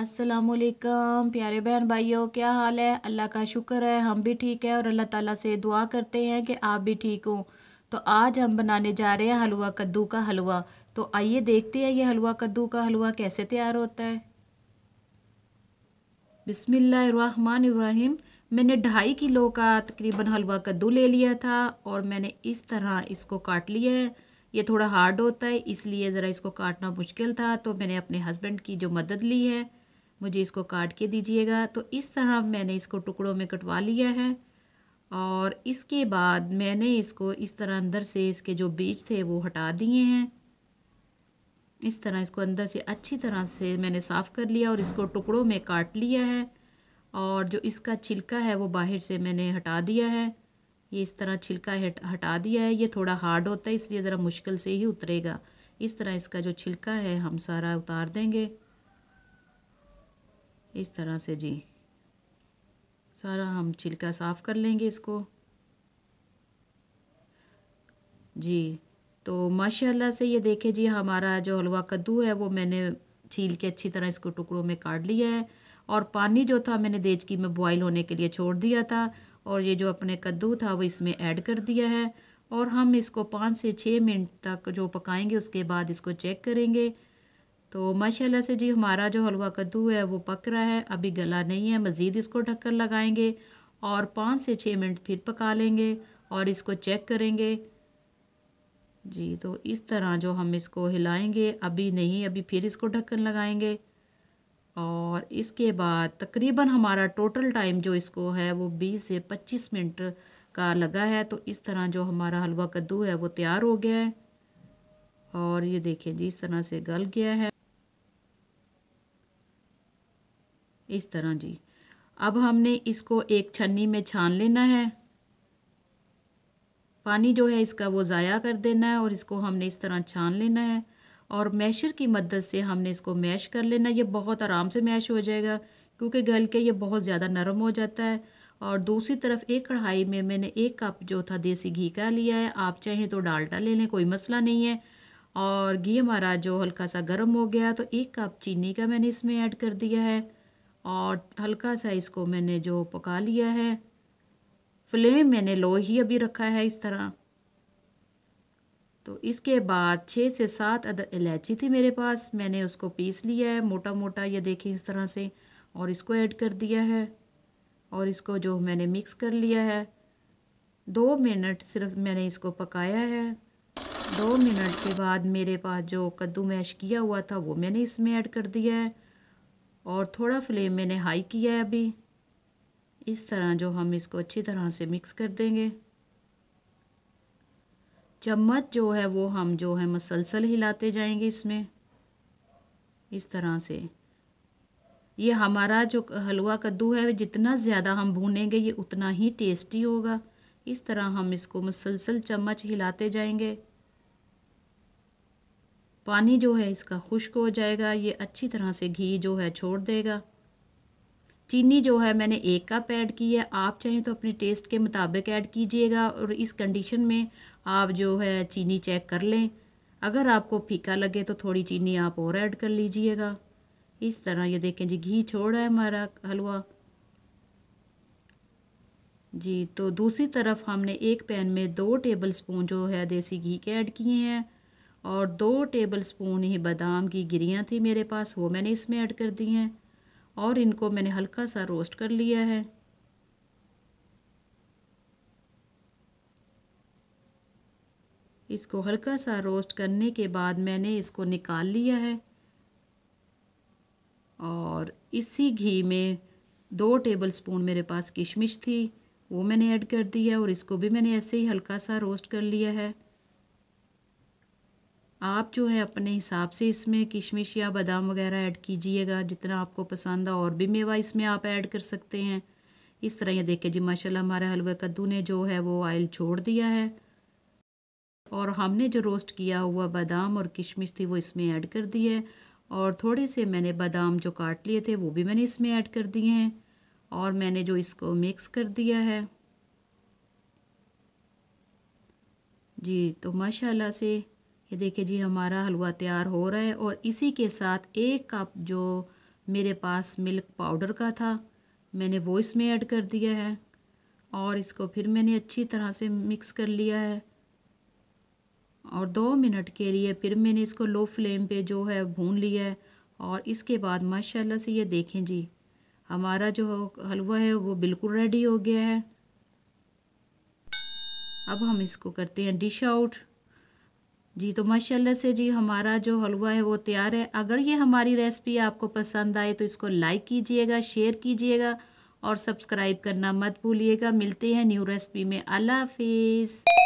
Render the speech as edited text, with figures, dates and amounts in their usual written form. अस्सलामुअलैकुम प्यारे बहन भाइयों, क्या हाल है। अल्लाह का शुक्र है हम भी ठीक है और अल्लाह ताला से दुआ करते हैं कि आप भी ठीक हों। तो आज हम बनाने जा रहे हैं हलवा कद्दू का हलवा। तो आइए देखते हैं ये हलवा कद्दू का हलवा कैसे तैयार होता है। बिस्मिल्लाहिर्रहमानिर्रहीम। मैंने 2.5 किलो का तकरीबन हलवा कद्दू ले लिया था और मैंने इस तरह इसको काट लिया है। ये थोड़ा हार्ड होता है इसलिए ज़रा इसको काटना मुश्किल था, तो मैंने अपने हस्बैंड की जो मदद ली है, मुझे इसको काट के दीजिएगा। तो इस तरह मैंने इसको टुकड़ों में कटवा लिया है और इसके बाद मैंने इसको इस तरह अंदर से इसके जो बीज थे वो हटा दिए हैं। इस तरह इसको अंदर से अच्छी तरह से मैंने साफ़ कर लिया और इसको टुकड़ों में काट लिया है और जो इसका छिलका है वो बाहर से मैंने हटा दिया है। ये इस तरह छिलका हटा दिया है। ये थोड़ा हार्ड होता है इसलिए ज़रा मुश्किल से ही उतरेगा। इस तरह इसका जो छिलका है हम सारा उतार देंगे इस तरह से जी। सारा हम छिलका साफ़ कर लेंगे इसको जी। तो माशाल्लाह से ये देखे जी हमारा जो हलवा कद्दू है वो मैंने छील के अच्छी तरह इसको टुकड़ों में काट लिया है और पानी जो था मैंने देचकी में बॉयल होने के लिए छोड़ दिया था और ये जो अपने कद्दू था वो इसमें ऐड कर दिया है और हम इसको 5 से 6 मिनट तक जो पकाएंगे उसके बाद इसको चेक करेंगे। तो माशाल्लाह से जी हमारा जो हलवा कद्दू है वो पक रहा है, अभी गला नहीं है। मज़ीद इसको ढक्कन लगाएंगे और 5 से 6 मिनट फिर पका लेंगे और इसको चेक करेंगे जी। तो इस तरह जो हम इसको हिलाएंगे, अभी नहीं, अभी फिर इसको ढक्कन लगाएंगे और इसके बाद तकरीबन हमारा टोटल टाइम जो इसको है वो 20 से 25 मिनट का लगा है। तो इस तरह जो हमारा हलवा कद्दू है वो तैयार हो गया है और ये देखें जी इस तरह से गल गया है इस तरह जी। अब हमने इसको एक छन्नी में छान लेना है, पानी जो है इसका वो ज़ाया कर देना है और इसको हमने इस तरह छान लेना है और मैशर की मदद से हमने इसको मैश कर लेना। ये बहुत आराम से मैश हो जाएगा क्योंकि गल के ये बहुत ज़्यादा नरम हो जाता है। और दूसरी तरफ एक कढ़ाई में मैंने 1 कप जो था देसी घी का लिया है, आप चाहें तो डालडा ले लें, कोई मसला नहीं है। और घी हमारा जो हल्का सा गर्म हो गया तो 1 कप चीनी का मैंने इसमें ऐड कर दिया है और हल्का सा इसको मैंने जो पका लिया है। फ्लेम मैंने लो ही अभी रखा है इस तरह। तो इसके बाद 6 से 7 अदद इलायची थी मेरे पास, मैंने उसको पीस लिया है मोटा मोटा, ये देखें इस तरह से, और इसको ऐड कर दिया है और इसको जो मैंने मिक्स कर लिया है। 2 मिनट सिर्फ मैंने इसको पकाया है। 2 मिनट के बाद मेरे पास जो कद्दू मैश किया हुआ था वो मैंने इसमें ऐड कर दिया है और थोड़ा फ्लेम मैंने हाई किया है अभी। इस तरह जो हम इसको अच्छी तरह से मिक्स कर देंगे। चम्मच जो है वो हम जो है मसलसल हिलाते जाएंगे इसमें इस तरह से। ये हमारा जो हलवा कद्दू है जितना ज़्यादा हम भूनेंगे ये उतना ही टेस्टी होगा। इस तरह हम इसको मसलसल चम्मच हिलाते जाएंगे। पानी जो है इसका खुश्क हो जाएगा, ये अच्छी तरह से घी जो है छोड़ देगा। चीनी जो है मैंने 1 कप ऐड की है, आप चाहें तो अपने टेस्ट के मुताबिक ऐड कीजिएगा और इस कंडीशन में आप जो है चीनी चेक कर लें। अगर आपको फीका लगे तो थोड़ी चीनी आप और ऐड कर लीजिएगा। इस तरह ये देखें जी घी छोड़ा है हमारा हलवा जी। तो दूसरी तरफ हमने एक पैन में 2 टेबलस्पून जो है देसी घी के ऐड किए हैं और 2 टेबलस्पून ही बादाम की गिरियाँ थी मेरे पास, वो मैंने इसमें ऐड कर दी हैं और इनको मैंने हल्का सा रोस्ट कर लिया है। इसको हल्का सा रोस्ट करने के बाद मैंने इसको निकाल लिया है और इसी घी में 2 टेबलस्पून मेरे पास किशमिश थी, वो मैंने ऐड कर दी है और इसको भी मैंने ऐसे ही हल्का सा रोस्ट कर लिया है। आप जो है अपने हिसाब से इसमें किशमिश या बादाम वगैरह ऐड कीजिएगा जितना आपको पसंद है, और भी मेवा इसमें आप ऐड कर सकते हैं। इस तरह ये देखिए जी माशाल्लाह हमारे हलवा कद्दू ने जो है वो ऑयल छोड़ दिया है और हमने जो रोस्ट किया हुआ बादाम और किशमिश थी वो इसमें ऐड कर दी है और थोड़े से मैंने बादाम जो काट लिए थे वो भी मैंने इसमें ऐड कर दिए हैं और मैंने जो इसको मिक्स कर दिया है जी। तो माशाल्लाह से ये देखिए जी हमारा हलवा तैयार हो रहा है और इसी के साथ 1 कप जो मेरे पास मिल्क पाउडर का था, मैंने वो इसमें ऐड कर दिया है और इसको फिर मैंने अच्छी तरह से मिक्स कर लिया है और 2 मिनट के लिए फिर मैंने इसको लो फ्लेम पे जो है भून लिया है। और इसके बाद माशाल्लाह से ये देखें जी, हमारा जो हलवा है वो बिल्कुल रेडी हो गया है। अब हम इसको करते हैं डिश आउट जी। तो माशाल्लाह से जी हमारा जो हलवा है वो तैयार है। अगर ये हमारी रेसिपी आपको पसंद आए तो इसको लाइक कीजिएगा, शेयर कीजिएगा और सब्सक्राइब करना मत भूलिएगा। मिलते हैं न्यू रेसिपी में। अल्लाह हाफिज़।